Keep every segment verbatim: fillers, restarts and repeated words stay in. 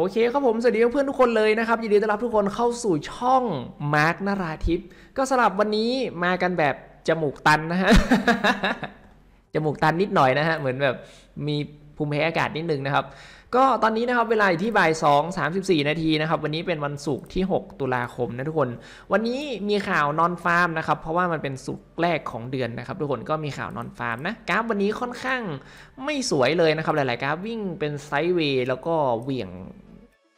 โอเคครับผมสวัสดีเพื่อนทุกคนเลยนะครับยินดีต้อนรับทุกคนเข้าสู่ช่องมาร์คนราธิปก็สำหรับวันนี้มากันแบบจมูกตันนะฮะ จมูกตันนิดหน่อยนะฮะเหมือนแบบมีภูมิแพ้อากาศนิดนึงนะครับก็ตอนนี้นะครับเวลาอยู่ที่บ่ายสองสามสิบสี่นาทีนะครับวันนี้เป็นวันศุกร์ที่หกตุลาคมนะทุกคนวันนี้มีข่าวนอนฟาร์มนะครับเพราะว่ามันเป็นศุกร์แรกของเดือนนะครับทุกคนก็มีข่าวนอนฟาร์มนะกราฟวันนี้ค่อนข้างไม่สวยเลยนะครับหลายๆกราฟวิ่งเป็นไซด์เวย์แล้วก็เหวี่ยง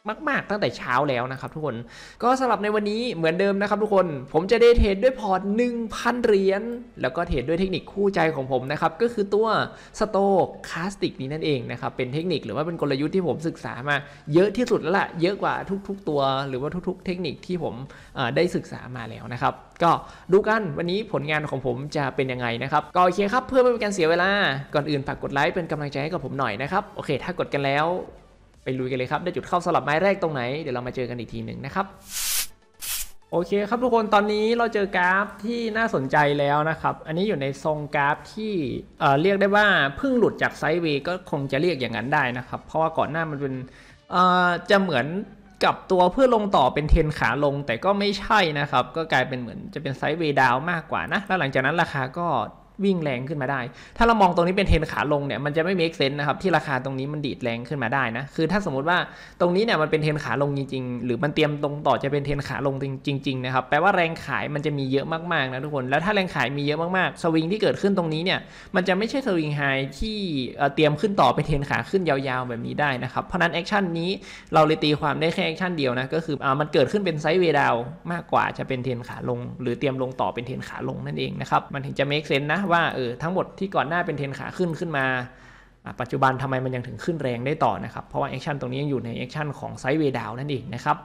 มากๆตั้งแต่เช้าแล้วนะครับทุกคนก็สำหรับในวันนี้เหมือนเดิมนะครับทุกคนผมจะได้เทรดด้วยพอร์ต หนึ่งพัน เหรียญแล้วก็เทรดด้วยเทคนิคคู่ใจของผมนะครับก็คือตัวสโตคาสติกนี้นั่นเองนะครับเป็นเทคนิคหรือว่าเป็นกลยุทธ์ที่ผมศึกษามาเยอะที่สุดแล้วล่ะเยอะกว่าทุกๆตัวหรือว่าทุกๆเทคนิคที่ผมได้ศึกษามาแล้วนะครับก็ดูกันวันนี้ผลงานของผมจะเป็นยังไงนะครับก็โอเคครับเพื่อไม่เป็นการเสียเวลาก่อนอื่นฝากกดไลค์เป็นกำลังใจให้กับผมหน่อยนะครับโอเคถ้ากดกันแล้วไปลุยกันเลยครับได้จุดเข้าสลับไม้แรกตรงไหนเดี๋ยวเรามาเจอกันอีกทีหนึ่งนะครับโอเคครับทุกคนตอนนี้เราเจอกราฟที่น่าสนใจแล้วนะครับอันนี้อยู่ในทรงกราฟที่เอ่อเรียกได้ว่าเพิ่งหลุดจากไซด์เวย์ก็คงจะเรียกอย่างนั้นได้นะครับเพราะว่าก่อนหน้ามันเป็นเอ่อจะเหมือนกับตัวเพื่อลงต่อเป็นเทรนขาลงแต่ก็ไม่ใช่นะครับก็กลายเป็นเหมือนจะเป็นไซด์เวย์ดาวมากกว่านะแล้วหลังจากนั้นราคาก็วิ่งแรงขึ้นมาได้ถ้าเรามองตรงนี้เป็นเทรนขาลงเนี่ยมันจะไม่เมคเซนส์นะครับที่ราคาตรงนี้มันดีดแรงขึ้นมาได้นะคือถ้าสมมติว่าตรงนี้เนี่ยมันเป็นเทรนขาลงจริงๆหรือมันเตรียมตรงต่อจะเป็นเทรนขาลงจริงๆนะครับแปลว่าแรงขายมันจะมีเยอะมากๆนะทุกคนแล้วถ้าแรงขายมีเยอะมากๆสวิงที่เกิดขึ้นตรงนี้เนี่ยมันจะไม่ใช่สวิงไฮที่เตรียมขึ้นต่อเป็นเทรนขาขึ้นยาวๆแบบนี้ได้นะครับเพราะนั้นแอคชั่นนี้เราเลยตีความได้แค่แอคชั่นเดียวนะก็คือมันเกิดขึ้นเป็นไซด์เวย์ดาวมากกว่าจะเป็นเทรนขาลงหรือเตรียมลงต่อเป็นเทรนขาลงนั่นเองนะครับมันถึงจะเมคเซนส์นะว่าเออทั้งหมดที่ก่อนหน้าเป็นเทรนขาขึ้นขึ้นมาปัจจุบันทำไมมันยังถึงขึ้นแรงได้ต่อนะครับเพราะว่าแอคชั่นตรงนี้ยังอยู่ในแอคชั่นของไซด์เวย์ดาวน์นั่นเองนะครั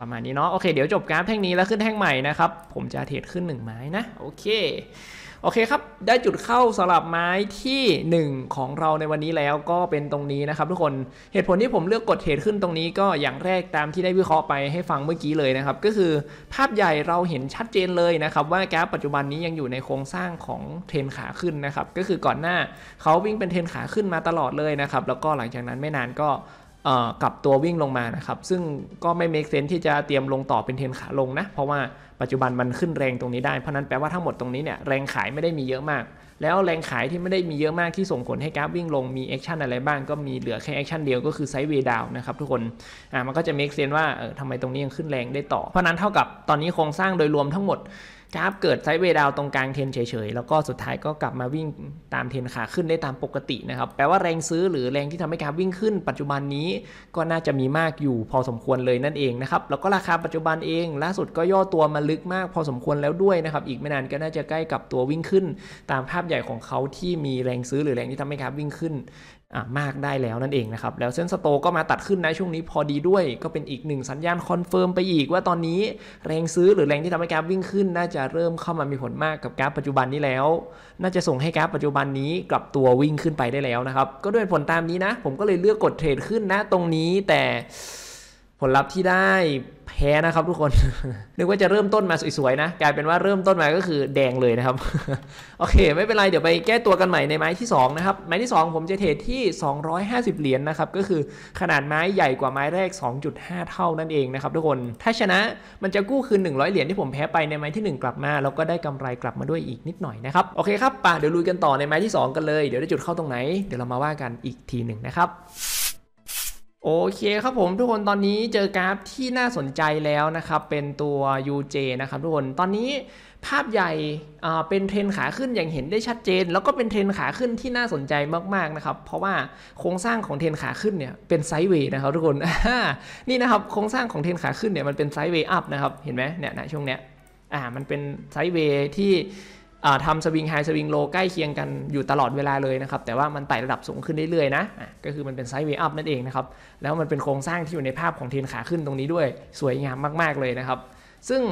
บประมาณนี้เนาะโอเคเดี๋ยวจบกราฟแท่งนี้แล้วขึ้นแท่งใหม่นะครับผมจะเทรดขึ้นหนึ่งไม้นะโอเคโอเคครับได้จุดเข้าสลับไม้ที่หนึ่งของเราในวันนี้แล้วก็เป็นตรงนี้นะครับทุกคนเหตุผลที่ผมเลือกกดเทรดขึ้นตรงนี้ก็อย่างแรกตามที่ได้วิเคราะห์ไปให้ฟังเมื่อกี้เลยนะครับก็คือภาพใหญ่เราเห็นชัดเจนเลยนะครับว่ากราฟปัจจุบันนี้ยังอยู่ในโครงสร้างของเทรนขาขึ้นนะครับก็คือก่อนหน้าเขาวิ่งเป็นเทรนขาขึ้นมาตลอดเลยนะครับแล้วก็หลังจากนั้นไม่นานก็กลับตัววิ่งลงมานะครับซึ่งก็ไม่ make sense ที่จะเตรียมลงต่อเป็นเทรนขาลงนะเพราะว่าปัจจุบันมันขึ้นแรงตรงนี้ได้เพราะนั้นแปลว่าทั้งหมดตรงนี้เนี่ยแรงขายไม่ได้มีเยอะมากแล้วแรงขายที่ไม่ได้มีเยอะมากที่ส่งผลให้กราฟวิ่งลงมีแอคชั่นอะไรบ้างก็มีเหลือแค่แอคชั่นเดียวก็คือไซด์เวย์ดาวน์นะครับทุกคนอ่ามันก็จะ make sense ว่าเออทำไมตรงนี้ยังขึ้นแรงได้ต่อเพราะนั้นเท่ากับตอนนี้โครงสร้างโดยรวมทั้งหมดกราฟเกิดไซด์เวย์ดาวน์ตรงกลางเทรนเฉยๆแล้วก็สุดท้ายก็กลับมาวิ่งตามเทรนขาขึ้นได้ตามปกตินะครับแปลว่าแรงซื้อหรือแรงที่ทำให้กราฟวิ่งขึ้นปัจจุบันนี้ก็น่าจะมีมากอยู่พอสมควรเลยนั่นเองนะครับแล้วก็ราคาปัจจุบันเองล่าสุดก็ย่อตัวมาลึกมากพอสมควรแล้วด้วยนะครับอีกไม่นานก็น่าจะใกล้กับตัววิ่งขึ้นตามภาพใหญ่ของเขาที่มีแรงซื้อหรือแรงที่ทำให้กราฟวิ่งขึ้นมากได้แล้วนั่นเองนะครับแล้วเส้นสโตก็มาตัดขึ้นในช่วงนี้พอดีด้วยก็เป็นอีกหนึ่งสัญญาณคอนเฟิร์มไปอีกว่าตอนนี้แรงซื้อหรือแรงที่ทำให้กราฟวิ่งขึ้นน่าจะเริ่มเข้ามามีผลมากกับกราฟปัจจุบันนี้แล้วน่าจะส่งให้กราฟปัจจุบันนี้กลับตัววิ่งขึ้นไปได้แล้วนะครับก็ด้วยผลตามนี้นะผมก็เลยเลือกกดเทรดขึ้นนะตรงนี้แต่ผลลัพธ์ที่ได้แพ้นะครับทุกคน นึกว่าจะเริ่มต้นมาสวยๆนะกลายเป็นว่าเริ่มต้นมาก็คือแดงเลยนะครับ โอเคไม่เป็นไรเดี๋ยวไปแก้ตัวกันใหม่ในไม้ที่สองนะครับไม้ที่สองผมจะเทรดที่สองร้อยห้าสิบเหรียญ นะครับก็คือขนาดไม้ใหญ่กว่าไม้แรก สองจุดห้า เท่านั่นเองนะครับทุกคนถ้าชนะมันจะกู้คืนหนึ่งร้อยเหรียญที่ผมแพ้ไปในไม้ที่หนึ่งกลับมาแล้วก็ได้กำไรกลับมาด้วยอีกนิดหน่อยนะครับโอเคครับป่ะเดี๋ยวลุยกันต่อในไม้ที่สองกันเลยเดี๋ยวได้จุดเข้าตรงไหนเดี๋ยวเรามาว่ากันอีกทีหนึ่งนะครับโอเคครับผมทุกคนตอนนี้เจอกราฟที่น่าสนใจแล้วนะครับเป็นตัว ยู เจ นะครับทุกคนตอนนี้ภาพใหญ่เป็นเทรนขาขึ้นอย่างเห็นได้ชัดเจนแล้วก็เป็นเทรนขาขึ้นที่น่าสนใจมากๆนะครับเพราะว่าโครงสร้างของเทรนขาขึ้นเนี่ยเป็นไซด์เวย์นะครับทุกคน นี่นะครับโครงสร้างของเทรนขาขึ้นเนี่ยมันเป็นไซด์เวย์อัพนะครับเห็นไหมเนี่ยนะช่วงเนี้ยอ่ามันเป็นไซด์เวย์ที่ทำสวิงไฮสวิงโลใกล้เคียงกันอยู่ตลอดเวลาเลยนะครับแต่ว่ามันไต่ระดับสูงขึ้นเรื่อยๆนะก็คือมันเป็นไซด์เวย์อัพนั่นเองนะครับแล้วมันเป็นโครงสร้างที่อยู่ในภาพของเทรนขาขึ้นตรงนี้ด้วยสวยงามมากๆเลยนะครับซึ่ง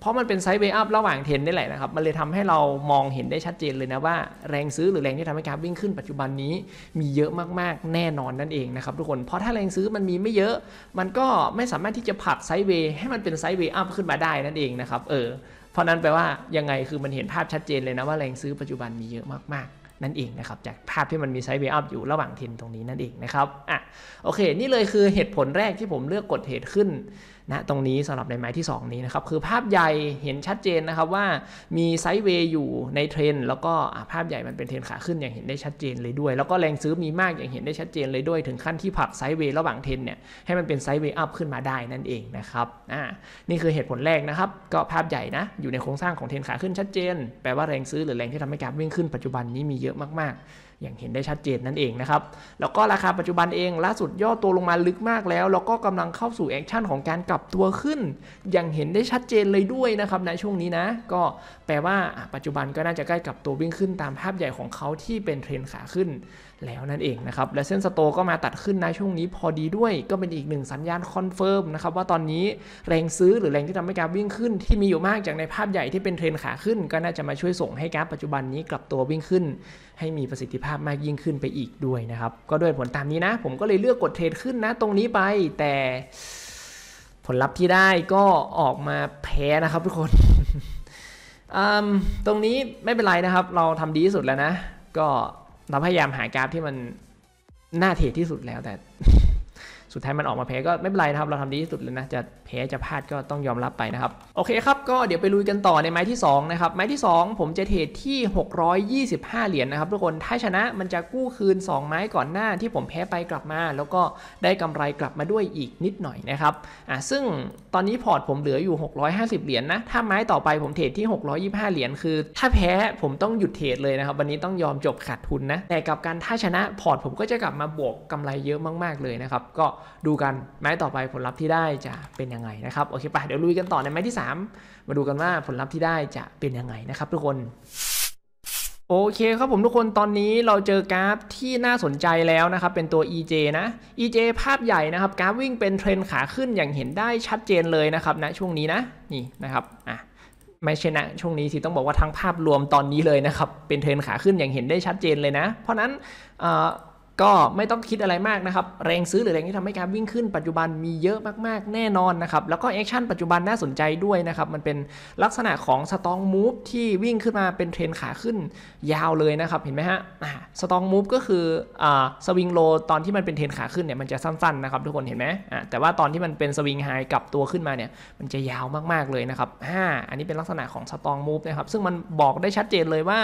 เพราะมันเป็นไซด์เวย์อัพระหว่างเทรนนี่แหละนะครับมันเลยทำให้เรามองเห็นได้ชัดเจนเลยนะว่าแรงซื้อหรือแรงที่ทำให้กราฟวิ่งขึ้นปัจจุบันนี้มีเยอะมากๆแน่นอนนั่นเองนะครับทุกคนเพราะถ้าแรงซื้อมันมีไม่เยอะมันก็ไม่สามารถที่จะผลักไซด์เวย์ให้มันเป็นไซด์เวย์อัพขึ้นมาได้นั่นเองนะครับเออเพราะนั้นแปลว่ายังไงคือมันเห็นภาพชัดเจนเลยนะว่าแรงซื้อปัจจุบันมีเยอะมากๆ นั่นเองนะครับจากภาพที่มันมีไซด์เวย์อัพอยู่ระหว่างเทรนตรงนี้นั่นเองนะครับอ่ะโอเคนี่เลยคือเหตุผลแรกที่ผมเลือกกดเทรดขึ้นนะตรงนี้สำหรับในไม้ที่สองนี้นะครับคือภาพใหญ่เห็นชัดเจนนะครับว่ามีไซด์เวย์อยู่ในเทรนแล้วก็ภาพใหญ่มันเป็นเทรนขาขึ้นอย่างเห็นได้ชัดเจนเลยด้วยแล้วก็แรงซื้อมีมากอย่างเห็นได้ชัดเจนเลยด้วยถึงขั้นที่ผักไซด์เวย์ระหว่างเทรนเนี่ยให้มันเป็นไซด์เวย์อัพขึ้นมาได้นั่นเองนะครับอ่านี่คือเหตุผลแรกนะครับก็ภาพใหญ่นะอยู่ในโครงสร้างของเทรนขาขึ้นชัดเจนแปลว่าแรงซื้อหรือแรงที่ทำให้กราฟวิ่งขึ้นปัจจุบันนี้มีเยอะมากๆอย่างเห็นได้ชัดเจนนั่นเองนะครับแล้วก็ราคาปัจจุบันเองล่าสุดย่อตัวลงมาลึกมากแล้วแล้วก็กำลังเข้าสู่แอคชั่นของการกลับตัวขึ้นอย่างเห็นได้ชัดเจนเลยด้วยนะครับในช่วงนี้นะก็แปลว่าปัจจุบันก็น่าจะใกล้กับตัววิ่งขึ้นตามภาพใหญ่ของเขาที่เป็นเทรนขาขึ้นแล้วนั่นเองนะครับและเส้นสโตก็มาตัดขึ้นในช่วงนี้พอดีด้วยก็เป็นอีกหนึ่งสัญญาณคอนเฟิร์มนะครับว่าตอนนี้แรงซื้อหรือแรงที่ทำให้กราฟวิ่งขึ้นที่มีอยู่มากจากในภาพใหญ่ที่เป็นเทรนขาขึ้นก็น่าจะมาช่วยส่งให้กราฟปัจจุบันนี้กลับตัววิ่งขึ้นให้มีประสิทธิภาพมากยิ่งขึ้นไปอีกด้วยนะครับก็ด้วยผลตามนี้นะผมก็เลยเลือกกดเทรดขึ้นนะตรงนี้ไปแต่ผลลัพธ์ที่ได้ก็ออกมาแพ้นะครับทุกคน ตรงนี้ไม่เป็นไรนะครับเราทำดีที่สุดแล้วนะก็เราพยายามหากราฟที่มันน่าเทรดที่สุดแล้วแต่สุดท้ายมันออกมาแพ้ก็ไม่เป็นไรนะครับเราทำดีที่สุดเลยนะจะแพ้จะพลาดก็ต้องยอมรับไปนะครับโอเคครับก็เดี๋ยวไปลุยกันต่อในไม้ที่สองนะครับไม้ที่สองผมจะเทรดที่หกร้อยยี่สิบห้าเหรียญ นะครับทุกคนถ้าชนะมันจะกู้คืนสองไม้ก่อนหน้าที่ผมแพ้ไปกลับมาแล้วก็ได้กำไรกลับมาด้วยอีกนิดหน่อยนะครับอ่ะซึ่งตอนนี้พอร์ตผมเหลืออยู่หกร้อยห้าสิบเหรียญ นะถ้าไม้ต่อไปผมเทรดที่หกร้อยยี่สิบห้าเหรียญคือถ้าแพ้ผมต้องหยุดเทรดเลยนะครับวันนี้ต้องยอมจบขาดทุนนะแต่กับการถ้าชนะพอร์ตผมก็จะกลับมาบวกกำไรเยอะมากๆเลยนะครับก็ดูกันไม้ต่อไปผลลัพธ์ที่ได้จะเป็นยังไงนะครับโอเคป่ะเดี๋ยวลุยกันต่อในไม้ที่สามมาดูกันว่าผลลัพธ์ที่ได้จะเป็นยังไงนะครับทุกคนโอเคครับผมทุกคนตอนนี้เราเจอกราฟที่น่าสนใจแล้วนะครับเป็นตัว อี เจ นะ อี เจ ภาพใหญ่นะครับกราฟวิ่งเป็นเทรนขาขึ้นอย่างเห็นได้ชัดเจนเลยนะครับณช่วงนี้นะนี่นะครับอ่ะไม่ใช่นะช่วงนี้สิต้องบอกว่าทั้งภาพรวมตอนนี้เลยนะครับเป็นเทรนขาขึ้นอย่างเห็นได้ชัดเจนเลยนะเพราะนั้นเอ่อก็ไม่ต้องคิดอะไรมากนะครับแรงซื้อหรือแรงที่ทำให้กราฟวิ่งขึ้นปัจจุบันมีเยอะมากๆแน่นอนนะครับแล้วก็แอคชั่นปัจจุบันน่าสนใจด้วยนะครับมันเป็นลักษณะของสตองมูฟที่วิ่งขึ้นมาเป็นเทรนขาขึ้นยาวเลยนะครับเห็นไหมฮะสตองมูฟก็คือสวิงโลตอนที่มันเป็นเทรนขาขึ้นเนี่ยมันจะสั้นๆนะครับทุกคนเห็นไหมแต่ว่าตอนที่มันเป็นสวิงไฮกลับตัวขึ้นมาเนี่ยมันจะยาวมากๆเลยนะครับอันนี้เป็นลักษณะของสตองมูฟนะครับซึ่งมันบอกได้ชัดเจนเลยว่า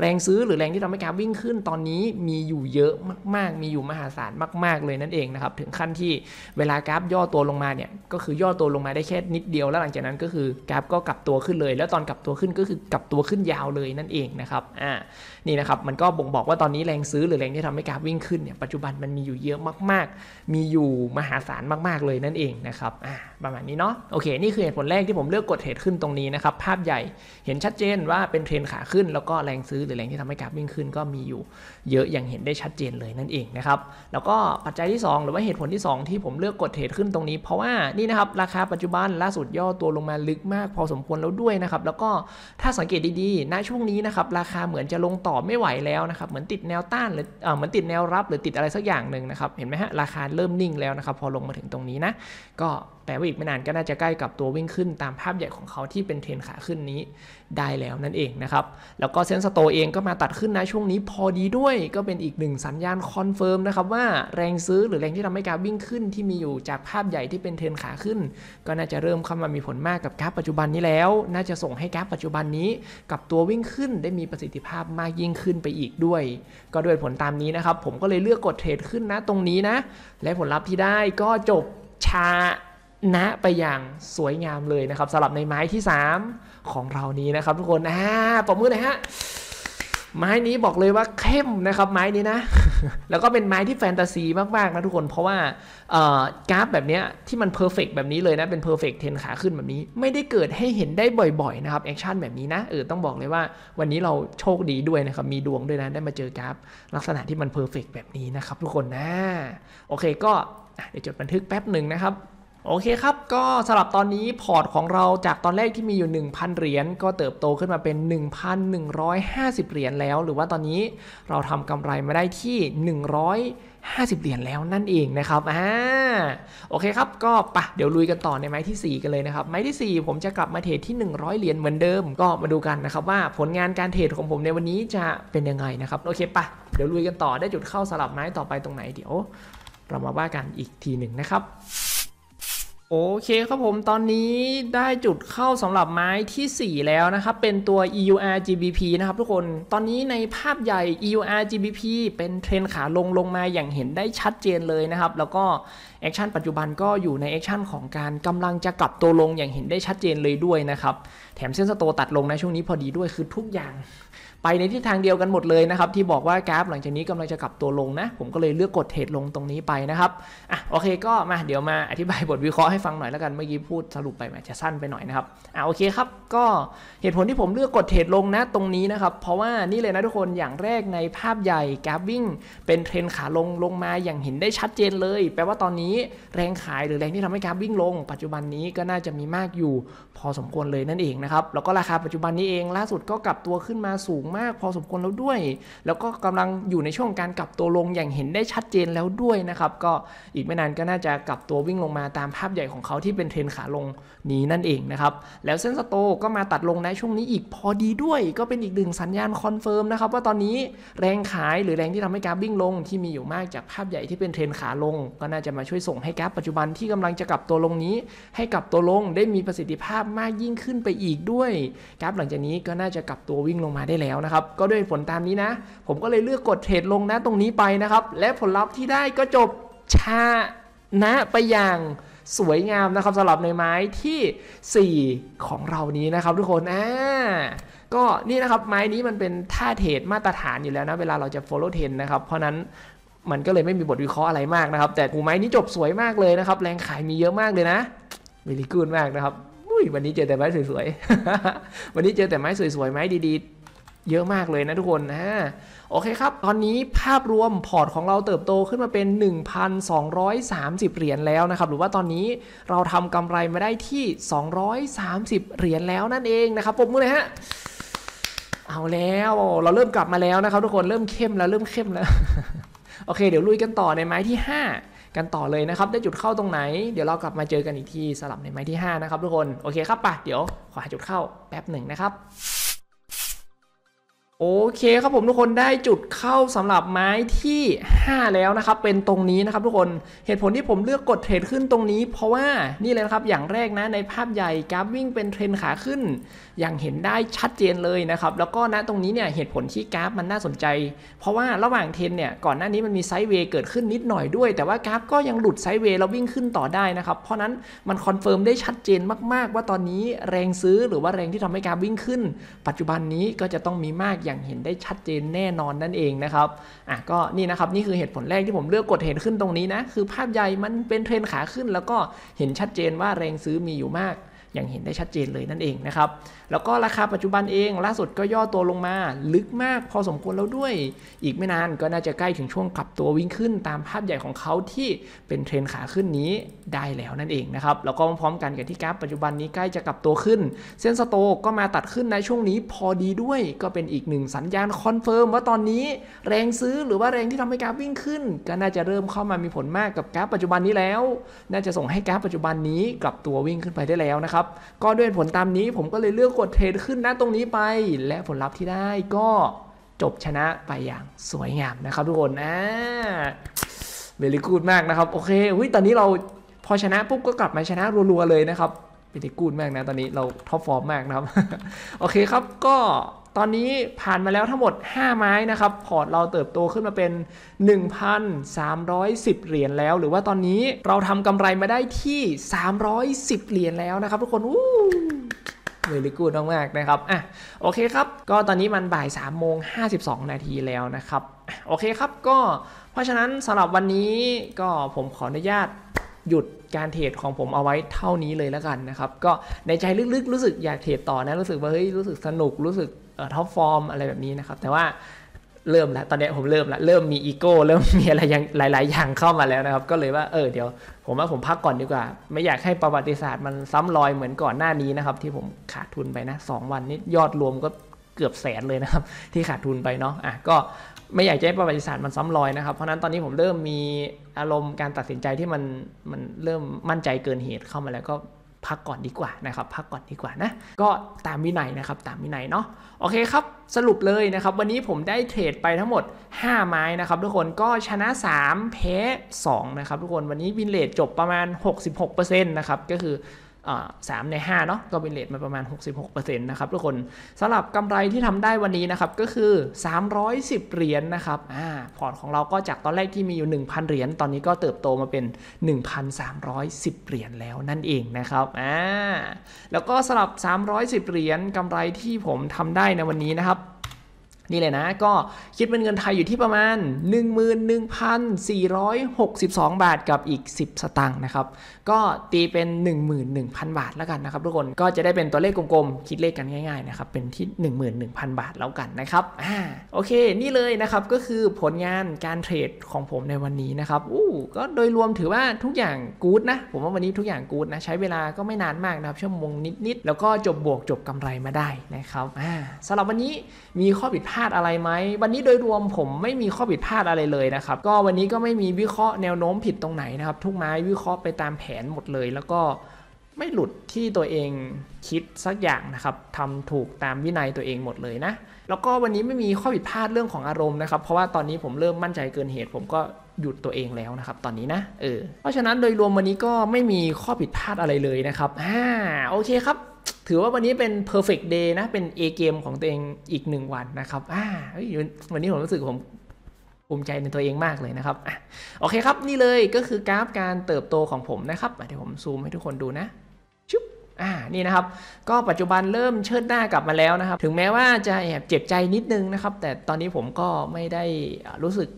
แรงซื้อหรือแรงที่ทำให้กราฟวิ่งขึ้นตอนนี้มีอยู่เยอะมากมีอยู่มหาศาลมากๆเลยนั่นเองนะครับถึงขั้นที่เวลากราฟย่อตัวลงมาเนี่ยก็คือย่อตัวลงมาได้แค่นิดเดียวแล้วหลังจากนั้นก็คือกราฟก็กลับตัวขึ้นเลยแล้วตอนกลับตัวขึ้นก็คือกลับตัวขึ้นยาวเลยนั่นเองนะครับอ่านี่นะครับมันก็บ่งบอกว่าตอนนี้แรงซื้อหรือแรงที่ทำให้กราฟวิ่งขึ้นเนี่ยปัจจุบันมันมีอยู่เยอะมากๆมีอยู่มหาศาลมากๆเลยนั่นเองนะครับอ่าประมาณนี้เนาะโอเคนี่คือเหตุผลแรกที่ผมเลือกกดเทรดขึ้นตรงนี้นะครับภาพใหญ่เห็นชัดเจนว่าเป็นเทรนขาขึ้นแล้วก็แรงซื้อหรือแรงที่ทำให้กราฟวิ่งขึ้นก็มีอยู่เยอะอย่างเห็นได้ชัดเจนเลยนั่นเองนะครับแล้วก็ปัจจัยที่สองหรือว่าเหตุผลที่สองที่ผมเลือกกดเทรดขึ้นตรงนี้เพราะว่านี่นะครับราคาปัจจุบันล่าสุดย่อตัวลงมาลึกมากพอสมควรแล้วด้วยนะครับแล้วก็ถ้าสังเกตดีๆณช่วงนี้นะครับราคาเหมือนจะลงต่อไม่ไหวแล้วนะครับเหมือนติดแนวต้านหรือเอ่อเหมือนติดแนวรับหรือติดอะไรสักอย่างหนึ่งนะครับเห็นไหมฮะราคาเริ่มนิ่งแล้วนะครับพอลงมาถึงตรงนี้นะก็แปลว่าอีกไม่นานก็น่าจะใกล้กับตัววิ่งขึ้นตามภาพใหญ่ของเขาที่เป็นเทรนขาขึ้นนี้ได้แล้วนั่นเองนะครับแล้วก็เซ็นสโตเองก็มาตัดขึ้นนะช่วงนี้พอดีด้วยก็เป็นอีกหนึ่งสัญญาณคอนเฟิร์มนะครับว่าแรงซื้อหรือแรงที่ทำให้กราฟวิ่งขึ้นที่มีอยู่จากภาพใหญ่ที่เป็นเทรนขาขึ้นก็น่าจะเริ่มเข้ามามีผลมากกับกราฟปัจจุบันนี้แล้วน่าจะส่งให้กราฟปัจจุบันนี้กับตัววิ่งขึ้นได้มีประสิทธิภาพมากยิ่งขึ้นไปอีกด้วยก็ด้วยผลตามนี้นะครับผมก็เลยเลือกกดเทรดขึ้นนะตรงนี้นะและผลลัพธ์ที่ได้ก็จบชานะไปอย่างสวยงามเลยนะครับสำหรับในไม้ที่สามของเรานี้นะครับทุกคนอ่าปรบมือหน่อยฮะไม้นี้บอกเลยว่าเข้มนะครับไม้นี้นะ แล้วก็เป็นไม้ที่แฟนตาซีมากๆนะทุกคนเพราะว่ากราฟแบบนี้ที่มันเพอร์เฟกต์แบบนี้เลยนะเป็นเพอร์เฟกต์เทรนขาขึ้นแบบนี้ไม่ได้เกิดให้เห็นได้บ่อยๆนะครับแอคชั่นแบบนี้นะเออต้องบอกเลยว่าวันนี้เราโชคดีด้วยนะครับมีดวงด้วยนะได้มาเจอกราฟลักษณะที่มันเพอร์เฟกต์แบบนี้นะครับทุกคนนะโอเคก็เดี๋ยวจดบันทึกแป๊บหนึ่งนะครับ โอเคครับก็สำหรับตอนนี้พอร์ตของเราจากตอนแรกที่มีอยู่ หนึ่งพัน เหรียญก็เติบโตขึ้นมาเป็น หนึ่งพันหนึ่งร้อยห้าสิบ เหรียญแล้วหรือว่าตอนนี้เราทำกำไรมาได้ที่ หนึ่งร้อยห้าสิบ เหรียญแล้วนั่นเองนะครับอ่าโอเคครับก็ปะเดี๋ยวลุยกันต่อในไม้ที่สี่กันเลยนะครับไม้ที่สี่ผมจะกลับมาเทรดที่หนึ่งร้อยเหรียญเหมือนเดิมก็มาดูกันนะครับว่าผลงานการเทรดของผมในวันนี้จะเป็นยังไงนะครับโอเคปะเดี๋ยวลุยกันต่อได้จุดเข้าสลับไม้ต่อไปตรงไหนเดี๋ยวเรามาว่ากันอีกทีหนึ่งนะครับโอเคครับผมตอนนี้ได้จุดเข้าสำหรับไม้ที่สี่แล้วนะครับเป็นตัว อี ยู อาร์ จี บี พี นะครับทุกคนตอนนี้ในภาพใหญ่ อี ยู อาร์ จี บี พี เป็นเทรนขาลงลงมาอย่างเห็นได้ชัดเจนเลยนะครับแล้วก็แอคชั่นปัจจุบันก็อยู่ในแอคชั่นของการกำลังจะกลับตัวลงอย่างเห็นได้ชัดเจนเลยด้วยนะครับแถมเส้นสโตตัดลงนะช่วงนี้พอดีด้วยคือทุกอย่างไปในทิศทางเดียวกันหมดเลยนะครับที่บอกว่ากราฟหลังจากนี้กำลังจะกลับตัวลงนะผมก็เลยเลือกกดเทรดลงตรงนี้ไปนะครับอ่ะโอเคก็มาเดี๋ยวมาอธิบายบทวิเคราะห์ให้ฟังหน่อยแล้วกันเมื่อกี้พูดสรุปไปมันจะสั้นไปหน่อยนะครับอ่ะโอเคครับก็เหตุผลที่ผมเลือกกดเทรดลงนะตรงนี้นะครับเพราะว่านี่เลยนะทุกคนอย่างแรกในภาพใหญ่กราฟวิ่งเป็นเทรนขาลงลงมาอย่างเห็นได้ชัดเจนเลยแปลว่าตอนนี้แรงขายหรือแรงที่ทำให้กราฟวิ่งลงปัจจุบันนี้ก็น่าจะมีมากอยู่พอสมควรเลยนั่นเองนะครับแล้วก็ราคาปัจจุบันนี้เองล่าสุดก็กลับตัวขึ้นมาสูงมากพอสมควรแล้วด้วยแล้วก็กำลังอยู่ในช่วงการกลับตัวลงอย่างเห็นได้ชัดเจนแล้วด้วยนะครับก็อีกไม่นานก็น่าจะกลับตัววิ่งลงมาตามภาพใหญ่ของเขาที่เป็นเทรนขาลงนี้นั่นเองนะครับแล้วเส้นสโตก็มาตัดลงในช่วงนี้อีกพอดีด้วยก็เป็นอีกหนึ่งสัญญาณคอนเฟิร์มนะครับว่าตอนนี้แรงขายหรือแรงที่ทำให้กราฟวิ่งลงที่มีอยู่มากจากภาพใหญ่ที่เป็นเทรนขาลงก็น่าจะมาช่วยส่งให้กราฟปัจจุบันที่กำลังจะกลับตัวลงนี้ให้กลับตัวลงได้มีประสิทธิภาพมากยิ่งขึ้นไปอีกด้วยกราฟหลังจากนี้ก็น่าจะกลับตัววิ่งลงมาได้แล้วนะครับก็ด้วยผลตามนี้นะผมก็เลยเลือกกดเทรดลงนะตรงนี้ไปนะครับและผลลัพธ์ที่ได้ก็จบชนะไปอย่างสวยงามนะครับสำหรับในไม้ที่สี่ของเรานี้นะครับทุกคนอ่าก็นี่นะครับไม้นี้มันเป็นท่าเทรดมาตรฐานอยู่แล้วนะเวลาเราจะ follow trend นะครับเพราะนั้นมันก็เลยไม่มีบทวิเคราะห์อะไรมากนะครับแต่หูไม้นี้จบสวยมากเลยนะครับแรงขายมีเยอะมากเลยนะวิลิกูนมากนะครับวันนี้เจอแต่ไม้สวยๆวันนี้เจอแต่ไม้สวยๆไม้ดีๆเยอะมากเลยนะทุกคนนะโอเคครับตอนนี้ภาพรวมพอร์ตของเราเติบโตขึ้นมาเป็น หนึ่งพันสองร้อยสามสิบ เหรียญแล้วนะครับหรือว่าตอนนี้เราทำกำไรมาได้ที่สองร้อยสามสิบเหรียญแล้วนั่นเองนะครับปรบมือเลยฮะเอาแล้วเราเริ่มกลับมาแล้วนะครับทุกคนเริ่มเข้มแล้วเริ่มเข้มแล้วโอเคเดี๋ยวลุยกันต่อในไม้ที่ห้ากันต่อเลยนะครับได้จุดเข้าตรงไหนเดี๋ยวเรากลับมาเจอกันอีกทีสลับในไม้ที่ห้านะครับทุกคนโอเคครับป่ะเดี๋ยวขอหาจุดเข้าแป๊บหนึ่งนะครับโอเคครับผมทุกคนได้จุดเข้าสำหรับไม้ที่ห้าแล้วนะครับเป็นตรงนี้นะครับทุกคนเหตุผลที่ผมเลือกกดเทรดขึ้นตรงนี้เพราะว่านี่เลยนะครับอย่างแรกนะในภาพใหญ่กราฟวิ่งเป็นเทรนขาขึ้นอย่างเห็นได้ชัดเจนเลยนะครับแล้วก็ณตรงนี้เนี่ยเหตุผลที่กราฟมันน่าสนใจเพราะว่าระหว่างเทรนเนี่ยก่อนหน้านี้มันมีไซด์เวย์เกิดขึ้นนิดหน่อยด้วยแต่ว่ากราฟก็ยังหลุดไซด์เวย์แล้ววิ่งขึ้นต่อได้นะครับเพราะนั้นมันคอนเฟิร์มได้ชัดเจนมากๆว่าตอนนี้แรงซื้อหรือว่าแรงที่ทำให้กราฟวิ่งขึ้นปัจจุบันนี้ก็จะต้องมีมากเห็นได้ชัดเจนแน่นอนนั่นเองนะครับอ่ะก็นี่นะครับนี่คือเหตุผลแรกที่ผมเลือกกดเห็นขึ้นตรงนี้นะคือภาพใหญ่มันเป็นเทรนขาขึ้นแล้วก็เห็นชัดเจนว่าแรงซื้อมีอยู่มากอย่างเห็นได้ชัดเจนเลยนั่นเองนะครับแล้วก็ราคาปัจจุบันเองล่าสุดก็ย่อตัวลงมาลึกมากพอสมควรแล้วด้วยอีกไม่นานก็น่าจะใกล้ถึงช่วงกลับตัววิ่งขึ้นตามภาพใหญ่ของเขาที่เป็นเทรนขาขึ้นนี้ได้แล้วนั่นเองนะครับแล้วก็พร้อมกันกับที่กราฟปัจจุบันนี้ใกล้จะกลับตัวขึ้นเส้นสโตกก็มาตัดขึ้นในช่วงนี้พอดีด้วยก็เป็นอีกหนึ่งสัญญาณคอนเฟิร์มว่าตอนนี้แรงซื้อหรือว่าแรงที่ทำให้กราฟวิ่งขึ้นก็น่าจะเริ่มเข้ามามีผลมากกับกราฟปัจจุบันนี้แล้วน่าจะส่งให้กราฟปัจจุบันนี้กลับตัววิ่งขึ้นไปได้แล้วนะครับก็ด้วยผลตามนี้ผมก็เลยเลือกกดเทรดขึ้นนะตรงนี้ไปและผลลัพธ์ที่ได้ก็จบชนะไปอย่างสวยงามนะครับทุกคนนะเวลิกูดมากนะครับโอเคอุ้ยตอนนี้เราพอชนะปุ๊บก็กลับมาชนะรัวๆเลยนะครับเวลิกูดมากนะตอนนี้เราท็อปฟอร์มมากนะครับ โอเคครับก็ตอนนี้ผ่านมาแล้วทั้งหมดห้าไม้นะครับพอร์ตเราเติบโตขึ้นมาเป็น หนึ่งพันสามร้อยสิบ เหรียญแล้วหรือว่าตอนนี้เราทำกำไรมาได้ที่สามร้อยสิบเหรียญแล้วนะครับทุกคนวู้เวลิกูดมากๆนะครับอ่ะโอเคครับก็ตอนนี้มันบ่ายสามโมงห้าสิบสองนาทีแล้วนะครับโอเคครับก็เพราะฉะนั้นสำหรับวันนี้ก็ผมขออนุญาตหยุดการเทรดของผมเอาไว้เท่านี้เลยแล้วกันนะครับก็ในใจลึกๆรู้สึกอยากเทรดต่อนะรู้สึกว่าเฮ้ยรู้สึกสนุกรู้สึกท็อปฟอร์มอะไรแบบนี้นะครับแต่ว่า เริ่มแล้วตอนนี้ผมเริ่มแล้วเริ่มมีอีโก้เริ่มมีอะไรอย่างหลายๆอย่างเข้ามาแล้วนะครับก็เลยว่าเออเดี๋ยวผมว่าผมพักก่อนดีกว่าไม่อยากให้ประวัติศาสตร์มันซ้ำรอยเหมือนก่อนหน้านี้นะครับที่ผมขาดทุนไปนะสองวันนี้ยอดรวมก็เกือบแสนเลยนะครับที่ขาดทุนไปเนาะอ่ะก็ไม่อยากจะให้ประวัติศาสตร์มันซ้ำรอยนะครับเพราะนั้นตอนนี้ผมเริ่มมีอารมณ์การตัดสินใจที่มันมันเริ่มมั่นใจเกินเหตุเข้ามาแล้วก็พักก่อนดีกว่านะครับพักก่อนดีกว่านะก็ตามวินัยนะครับตามวินัยเนาะโอเคครับสรุปเลยนะครับวันนี้ผมได้เทรดไปทั้งหมดห้าไม้นะครับทุกคนก็ชนะสามแพ้สองนะครับทุกคนวันนี้วินเลทจบประมาณ หกสิบหกเปอร์เซ็นต์ นะครับก็คือสามในห้าเนาะก็วินเลทมาประมาณ หกสิบหกเปอร์เซ็นต์ นะครับทุกคนสำหรับกำไรที่ทำได้วันนี้นะครับก็คือสามร้อยสิบเหรียญ น, นะครับอ่าพอร์ตของเราก็จากตอนแรกที่มีอยู่ หนึ่งพัน เหรียญตอนนี้ก็เติบโตมาเป็น หนึ่งพันสามร้อยสิบ เหรียญแล้วนั่นเองนะครับอ่าแล้วก็สำหรับสามร้อยสิบเหรียญกำไรที่ผมทำได้ในวันนี้นะครับนี่เลยนะก็คิดเป็นเงินไทยอยู่ที่ประมาณ หนึ่งหมื่นหนึ่งพันสี่ร้อยหกสิบสอง บาทกับอีกสิบสตางค์นะครับก็ตีเป็น หนึ่งหมื่นหนึ่งพัน บาทแล้วกันนะครับทุกคนก็จะได้เป็นตัวเลขกลมๆคิดเลขกันง่ายๆนะครับเป็นที่ หนึ่งหมื่นหนึ่งพัน บาทแล้วกันนะครับอ่าโอเคนี่เลยนะครับก็คือผลงานการเทรดของผมในวันนี้นะครับอู้ก็โดยรวมถือว่าทุกอย่างกู๊ดนะผมว่าวันนี้ทุกอย่างกู๊ดนะใช้เวลาก็ไม่นานมากนะครับชั่วโมงนิดๆแล้วก็จบบวกจบกำไรมาได้นะครับอ่าสำหรับวันนี้มีข้อผิดพลาดพลาดอะไรไหมวันนี้โดยรวมผมไม่มีข้อผิดพลาดอะไรเลยนะครับก็วันนี้ก็ไม่มีวิเคราะห์แนวโน้มผิดตรงไหนนะครับทุกไม้วิเคราะห์ไปตามแผนหมดเลยแล้วก็ไม่หลุดที่ตัวเองคิดสักอย่างนะครับทำถูกตามวินัยตัวเองหมดเลยนะแล้วก็วันนี้ไม่มีข้อผิดพลาดเรื่องของอารมณ์นะครับเพราะว่าตอนนี้ผมเริ่มมั่นใจเกินเหตุผมก็หยุดตัวเองแล้วนะครับตอนนี้นะเออเพราะฉะนั้นโดยรวมวันนี้ก็ไม่มีข้อผิดพลาดอะไรเลยนะครับอ่าโอเคครับถือว่าวันนี้เป็น perfect day นะเป็น A เกมของตัวเองอีกหนึ่งวันนะครับอ่าวันนี้ผมรู้สึกผมภูมิใจในตัวเองมากเลยนะครับอ่ะโอเคครับนี่เลยก็คือกราฟการเติบโตของผมนะครับเดี๋ยวผมซูมให้ทุกคนดูนะชุบอ่านี่นะครับก็ปัจจุบันเริ่มเชิดหน้ากลับมาแล้วนะครับถึงแม้ว่าจะแอบเจ็บใจนิดนึงนะครับแต่ตอนนี้ผมก็ไม่ได้รู้สึก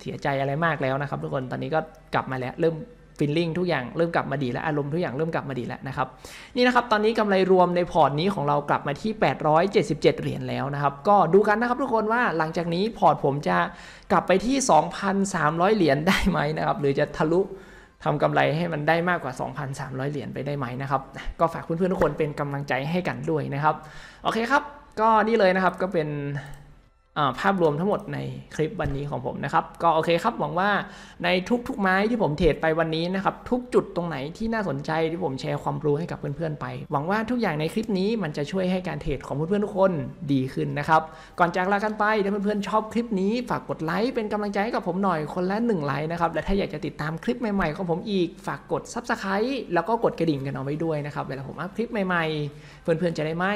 เสียใจอะไรมากแล้วนะครับทุกคนตอนนี้ก็กลับมาแล้วเริ่มฟิลลิ่งทุกอย่างเริ่มกลับมาดีแล้วอารมณ์ทุกอย่างเริ่มกลับมาดีแล้วนะครับนี่นะครับตอนนี้กำไรรวมในพอร์ตนี้ของเรากลับมาที่แปดร้อยเจ็ดสิบเจ็ดเหรียญแล้วนะครับก็ดูกันนะครับทุกคนว่าหลังจากนี้พอร์ตผมจะกลับไปที่ สองพันสามร้อย เหรียญได้ไหมนะครับหรือจะทะลุทำกำไรให้มันได้มากกว่า สองพันสามร้อย เหรียญไปได้ไหมนะครับก็ฝากเพื่อนๆทุกคนเป็นกำลังใจให้กันด้วยนะครับโอเคครับก็นี่เลยนะครับก็เป็นภาพรวมทั้งหมดในคลิปวันนี้ของผมนะครับก็โอเคครับหวังว่าในทุกๆไม้ที่ผมเทรดไปวันนี้นะครับทุกจุดตรงไหนที่น่าสนใจที่ผมแชร์ความรู้ให้กับเพื่อนๆไปหวังว่าทุกอย่างในคลิปนี้มันจะช่วยให้การเทรดของเพื่อนๆทุกคนดีขึ้นนะครับก่อนจากลากันไปถ้าเพื่อนๆชอบคลิปนี้ฝากกดไลค์เป็นกำลังใจให้กับผมหน่อยคนละหนึ่งไลค์นะครับและถ้าอยากจะติดตามคลิปใหม่ๆของผมอีกฝากกด Subscribe แล้วก็กดกระดิ่งกันเอาไว้ด้วยนะครับเวลาผมอัพคลิปใหม่ๆเพื่อนๆจะได้ไม่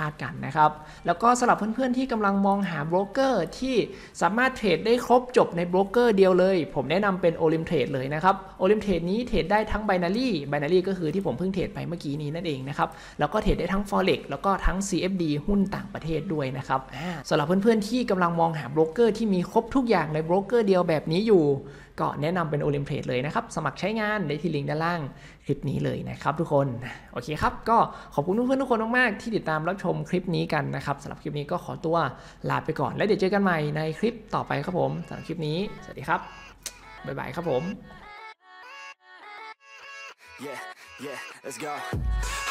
พลาดกันนะครับแล้วก็สำหรับเพื่อนๆที่กำลังมองหาโบรกเกอร์ที่สามารถเทรดได้ครบจบในโบรกเกอร์เดียวเลยผมแนะนำเป็น Olim Trade เลยนะครับOlim Trade นี้เทรดได้ทั้ง Binary Binary ก็คือที่ผมเพิ่งเทรดไปเมื่อกี้นี้นั่นเองนะครับแล้วก็เทรดได้ทั้ง Forex แล้วก็ทั้ง ซี เอฟ ดี หุ้นต่างประเทศด้วยนะครับสำหรับเพื่อนๆที่กำลังมองหาโบรกเกอร์ที่มีครบทุกอย่างในโบรกเกอร์เดียวแบบนี้อยู่ก็แนะนำเป็น Olim Trade เลยนะครับสมัครใช้งานได้ที่ลิงก์ด้านล่างคลิปนี้เลยนะครับทุกคนโอเคครับก็ขอบคุณเพื่อนๆทุกคนมากๆที่ติดตามรับชมคลิปนี้กันนะครับสำหรับคลิปนี้ก็ขอตัวลาไปก่อนแล้วเดี๋ยวเจอกันใหม่ในคลิปต่อไปครับผมสำหรับคลิปนี้สวัสดีครับบ๊ายบายครับผม yeah, yeah, let's go.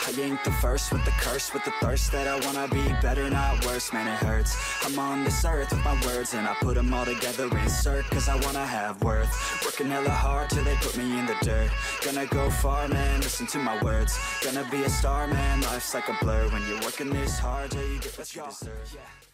I ain't the first with the curse, with the thirst that I wanna be better, not worse, man it hurts. I'm on this earth with my words and I put them all together, insert, cause I wanna have worth. Working hella hard till they put me in the dirt. Gonna go far, man, listen to my words. Gonna be a star, man, life's like a blur. When you're working this hard till you get what you deserve.